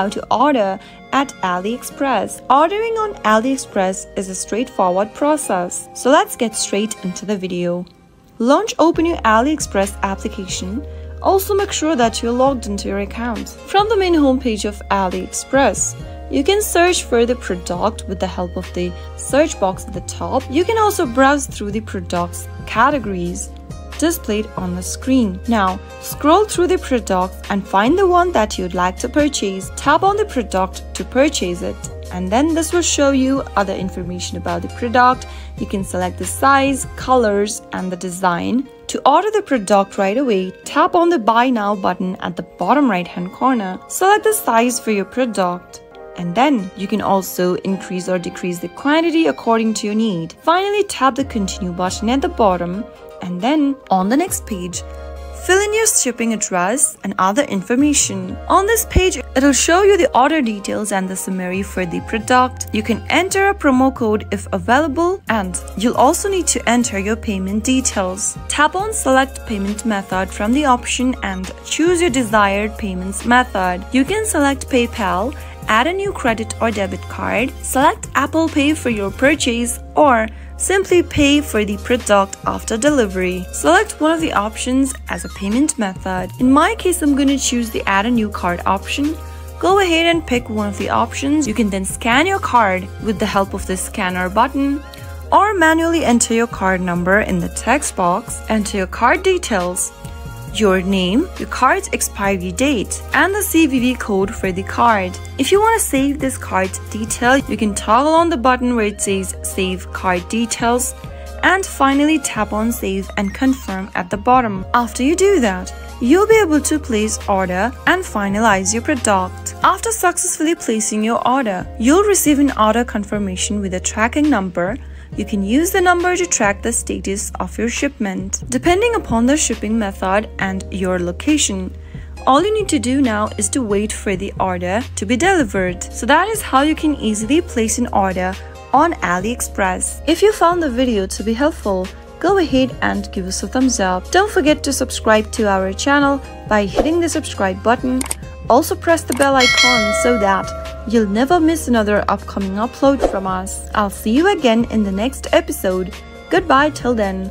how to order at AliExpress. Ordering on AliExpress is a straightforward process. So let's get straight into the video. Open your AliExpress application. Also make sure that you're logged into your account. From the main homepage of AliExpress, you can search for the product with the help of the search box at the top. You can also browse through the product's categories displayed on the screen. Now, scroll through the products and find the one that you'd like to purchase. Tap on the product to purchase it, and then this will show you other information about the product. You can select the size, colors, and the design. To order the product right away, tap on the Buy Now button at the bottom right-hand corner. Select the size for your product, and then you can also increase or decrease the quantity according to your need. Finally, tap the Continue button at the bottom, and then on the next page, fill in your shipping address and other information. On this page, it'll show you the order details and the summary for the product. You can enter a promo code if available, and you'll also need to enter your payment details. Tap on Select Payment Method from the option and choose your desired payments method. You can select PayPal, add a new credit or debit card, select Apple Pay for your purchase, or simply pay for the product after delivery. Select one of the options as a payment method. In my case, I'm going to choose the add a new card option. Go ahead and pick one of the options. You can then scan your card with the help of the scanner button, or manually enter your card number in the text box. Enter your card details, your name, your card's expiry date, and the CVV code for the card. If you want to save this card detail, you can toggle on the button where it says Save Card Details, and finally tap on Save and Confirm at the bottom. After you do that, you'll be able to place order and finalize your product. After successfully placing your order, you'll receive an order confirmation with a tracking number. You can use the number to track the status of your shipment. Depending upon the shipping method and your location, all you need to do now is to wait for the order to be delivered. So that is how you can easily place an order on AliExpress. If you found the video to be helpful, go ahead and give us a thumbs up. Don't forget to subscribe to our channel by hitting the subscribe button. Also press the bell icon so that you'll never miss another upcoming upload from us. I'll see you again in the next episode. Goodbye till then.